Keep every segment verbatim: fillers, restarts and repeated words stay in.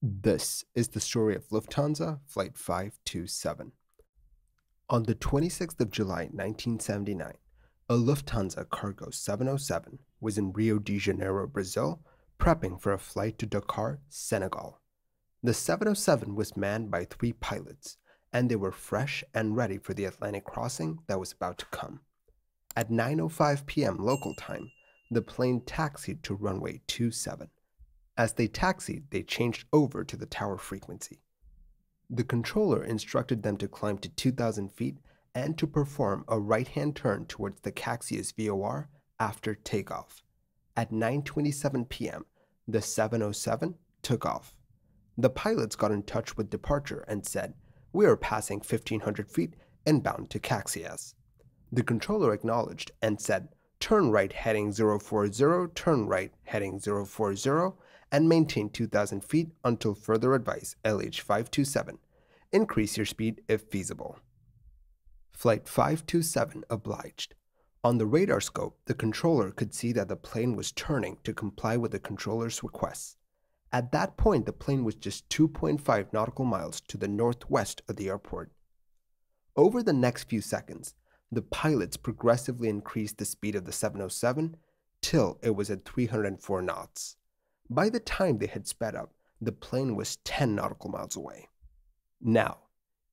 This is the story of Lufthansa Flight five two seven. On the twenty-sixth of July nineteen seventy-nine, a Lufthansa Cargo seven oh seven was in Rio de Janeiro, Brazil, prepping for a flight to Dakar, Senegal. The seven oh seven was manned by three pilots, and they were fresh and ready for the Atlantic crossing that was about to come. At nine oh five p m local time, the plane taxied to runway two seven. As they taxied, they changed over to the tower frequency. The controller instructed them to climb to two thousand feet and to perform a right-hand turn towards the Caxias V O R after takeoff. At nine twenty-seven p m, the seven oh seven took off. The pilots got in touch with departure and said, "We are passing fifteen hundred feet and bound to Caxias." The controller acknowledged and said, "Turn right heading zero four zero, turn right heading zero four zero, and maintain two thousand feet until further advice, L H five two seven. Increase your speed if feasible." Flight five two seven obliged. On the radar scope, the controller could see that the plane was turning to comply with the controller's requests. At that point, the plane was just two point five nautical miles to the northwest of the airport. Over the next few seconds, the pilots progressively increased the speed of the seven oh seven till it was at three hundred four knots. By the time they had sped up, the plane was ten nautical miles away. Now,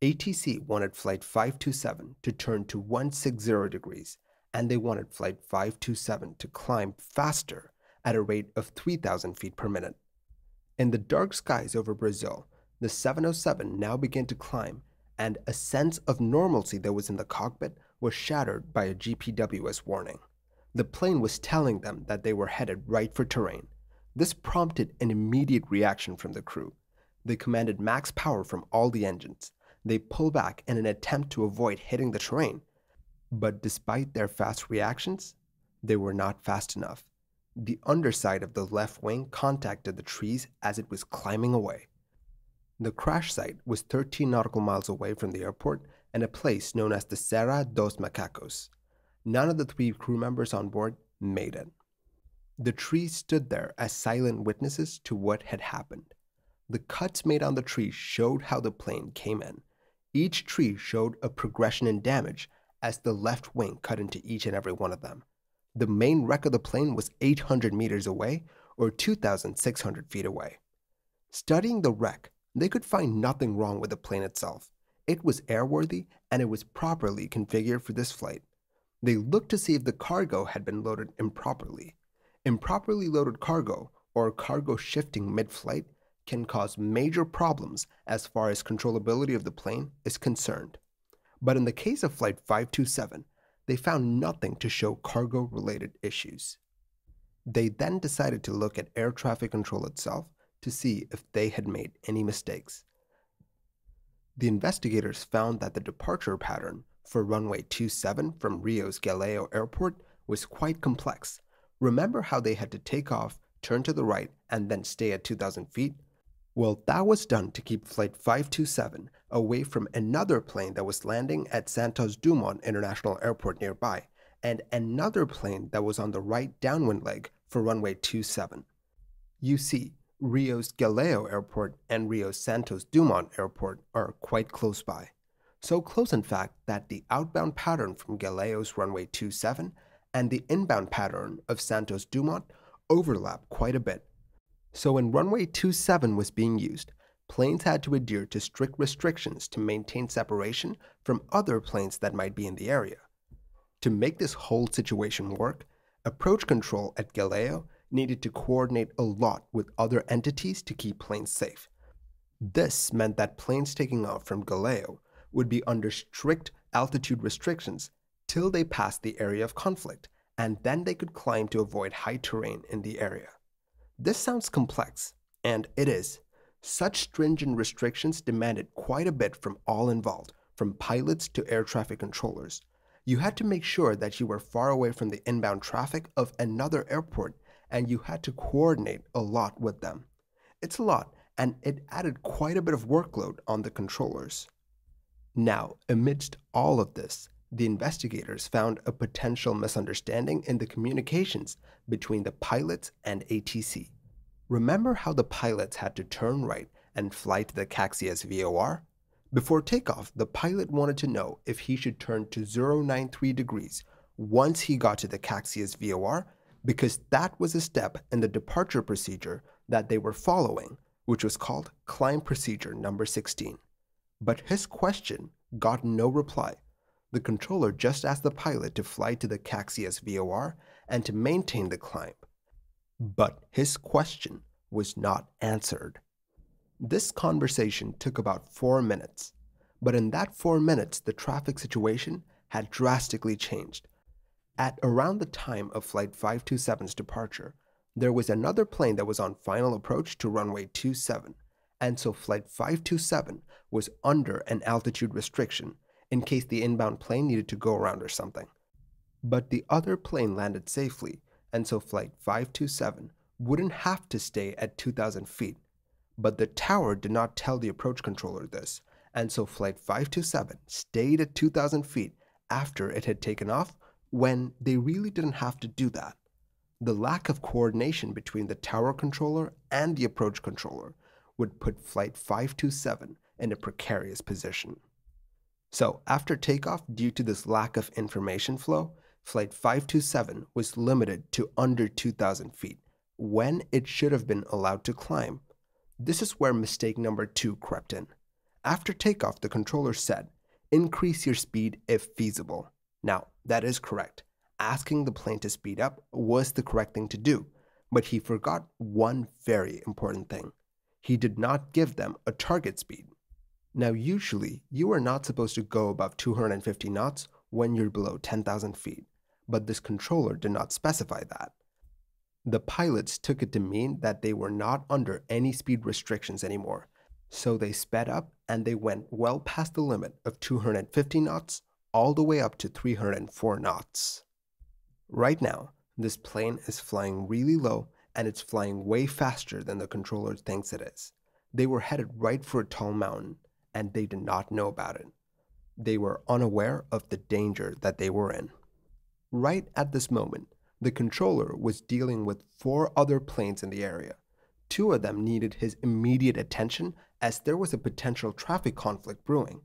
A T C wanted Flight five two seven to turn to one sixty degrees, and they wanted Flight five two seven to climb faster at a rate of three thousand feet per minute. In the dark skies over Brazil, the seven oh seven now began to climb, and a sense of normalcy that was in the cockpit was shattered by a G P W S warning. The plane was telling them that they were headed right for terrain. This prompted an immediate reaction from the crew. They commanded max power from all the engines. They pulled back in an attempt to avoid hitting the terrain. But despite their fast reactions, they were not fast enough. The underside of the left wing contacted the trees as it was climbing away. The crash site was thirteen nautical miles away from the airport and a place known as the Serra dos Macacos. None of the three crew members on board made it. The trees stood there as silent witnesses to what had happened. The cuts made on the trees showed how the plane came in. Each tree showed a progression in damage as the left wing cut into each and every one of them. The main wreck of the plane was eight hundred meters away, or two thousand six hundred feet away. Studying the wreck, they could find nothing wrong with the plane itself. It was airworthy and it was properly configured for this flight. They looked to see if the cargo had been loaded improperly. Improperly loaded cargo, or cargo shifting mid-flight, can cause major problems as far as controllability of the plane is concerned. But in the case of Flight five two seven, they found nothing to show cargo-related issues. They then decided to look at air traffic control itself to see if they had made any mistakes. The investigators found that the departure pattern for runway two seven from Rio's Galeão Airport was quite complex. Remember how they had to take off, turn to the right, and then stay at two thousand feet? Well, that was done to keep Flight five two seven away from another plane that was landing at Santos Dumont International Airport nearby, and another plane that was on the right downwind leg for runway two seven. You see, Rio's Galeão Airport and Rio's Santos Dumont Airport are quite close by. So close, in fact, that the outbound pattern from Galeão's runway two seven and the inbound pattern of Santos Dumont overlap quite a bit. So when runway two seven was being used, planes had to adhere to strict restrictions to maintain separation from other planes that might be in the area. To make this whole situation work, approach control at Galeão needed to coordinate a lot with other entities to keep planes safe. This meant that planes taking off from Galeão would be under strict altitude restrictions till they passed the area of conflict, and then they could climb to avoid high terrain in the area. This sounds complex, and it is. Such stringent restrictions demanded quite a bit from all involved, from pilots to air traffic controllers. You had to make sure that you were far away from the inbound traffic of another airport, and you had to coordinate a lot with them. It's a lot, and it added quite a bit of workload on the controllers. Now, amidst all of this, the investigators found a potential misunderstanding in the communications between the pilots and A T C. Remember how the pilots had to turn right and fly to the Caxias V O R? Before takeoff, the pilot wanted to know if he should turn to zero nine three degrees once he got to the Caxias V O R, because that was a step in the departure procedure that they were following, which was called climb procedure number sixteen. But his question got no reply. The controller just asked the pilot to fly to the Caxias V O R and to maintain the climb. But his question was not answered. This conversation took about four minutes. But in that four minutes, the traffic situation had drastically changed. At around the time of Flight five two seven's departure, there was another plane that was on final approach to runway two seven, and so Flight five two seven was under an altitude restriction in case the inbound plane needed to go around or something. But the other plane landed safely, and so Flight five two seven wouldn't have to stay at two thousand feet. But the tower did not tell the approach controller this, and so Flight five two seven stayed at two thousand feet after it had taken off, when they really didn't have to do that. The lack of coordination between the tower controller and the approach controller would put Flight five two seven in a precarious position. So after takeoff, due to this lack of information flow, Flight five two seven was limited to under two thousand feet, when it should have been allowed to climb. This is where mistake number two crept in. After takeoff, the controller said, "Increase your speed if feasible." Now, that is correct. Asking the plane to speed up was the correct thing to do, but he forgot one very important thing. He did not give them a target speed. Now, usually, you are not supposed to go above two hundred fifty knots when you're below ten thousand feet, but this controller did not specify that. The pilots took it to mean that they were not under any speed restrictions anymore, so they sped up and they went well past the limit of two hundred fifty knots all the way up to three hundred four knots. Right now, this plane is flying really low, and it's flying way faster than the controller thinks it is. They were headed right for a tall mountain, and they did not know about it. They were unaware of the danger that they were in. Right at this moment, the controller was dealing with four other planes in the area. Two of them needed his immediate attention, as there was a potential traffic conflict brewing.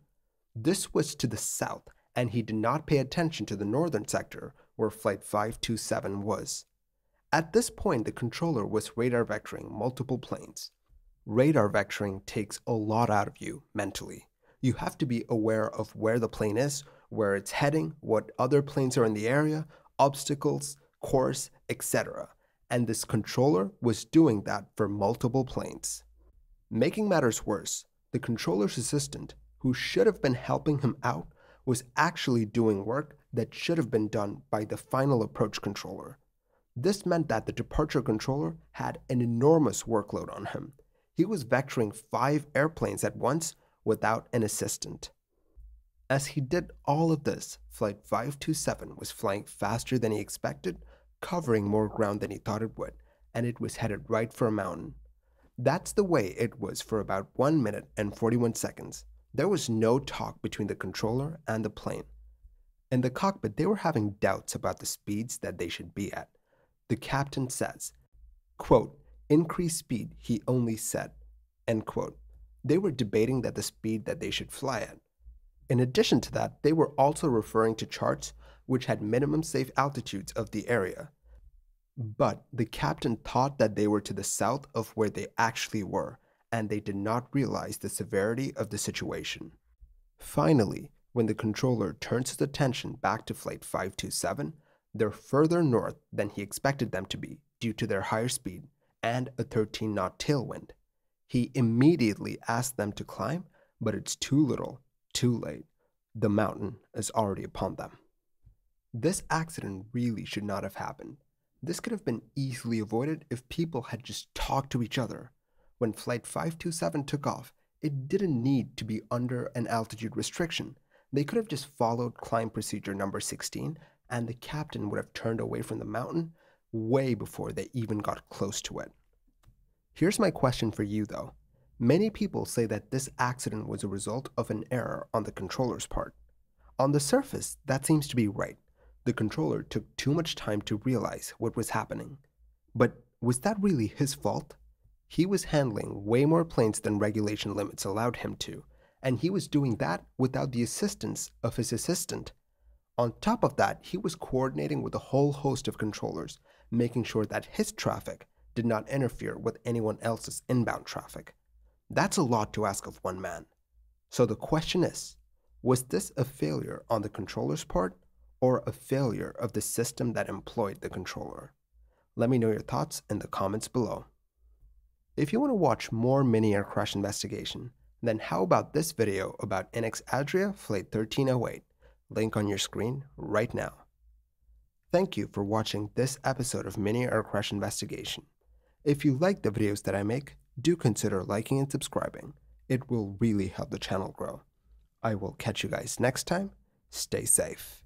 This was to the south, and he did not pay attention to the northern sector, where Flight five two seven was. At this point, the controller was radar vectoring multiple planes. Radar vectoring takes a lot out of you mentally. You have to be aware of where the plane is, where it's heading, what other planes are in the area, obstacles, course, et cetera. And this controller was doing that for multiple planes. Making matters worse, the controller's assistant, who should have been helping him out, was actually doing work that should have been done by the final approach controller. This meant that the departure controller had an enormous workload on him. He was vectoring five airplanes at once without an assistant. As he did all of this, Flight five two seven was flying faster than he expected, covering more ground than he thought it would, and it was headed right for a mountain. That's the way it was for about one minute and forty-one seconds. There was no talk between the controller and the plane. In the cockpit, they were having doubts about the speeds that they should be at. The captain says, quote, "Increase speed, he only said," end quote. They were debating that the speed that they should fly at. In addition to that, they were also referring to charts which had minimum safe altitudes of the area. But the captain thought that they were to the south of where they actually were, and they did not realize the severity of the situation. Finally, when the controller turns his attention back to Flight five two seven, they're further north than he expected them to be due to their higher speed and a thirteen knot tailwind. He immediately asked them to climb, but it's too little, too late. The mountain is already upon them. This accident really should not have happened. This could have been easily avoided if people had just talked to each other. When Flight five two seven took off, it didn't need to be under an altitude restriction. They could have just followed climb procedure number sixteen, and the captain would have turned away from the mountain way before they even got close to it. Here's my question for you though. Many people say that this accident was a result of an error on the controller's part. On the surface, that seems to be right. The controller took too much time to realize what was happening. But was that really his fault? He was handling way more planes than regulation limits allowed him to, and he was doing that without the assistance of his assistant. On top of that, he was coordinating with a whole host of controllers, making sure that his traffic did not interfere with anyone else's inbound traffic. That's a lot to ask of one man. So the question is, was this a failure on the controller's part or a failure of the system that employed the controller? Let me know your thoughts in the comments below. If you want to watch more mini-air crash investigation, then how about this video about N X Adria Flight thirteen oh eight, link on your screen right now. Thank you for watching this episode of Mini Air Crash Investigation. If you like the videos that I make, do consider liking and subscribing. It will really help the channel grow. I will catch you guys next time. Stay safe.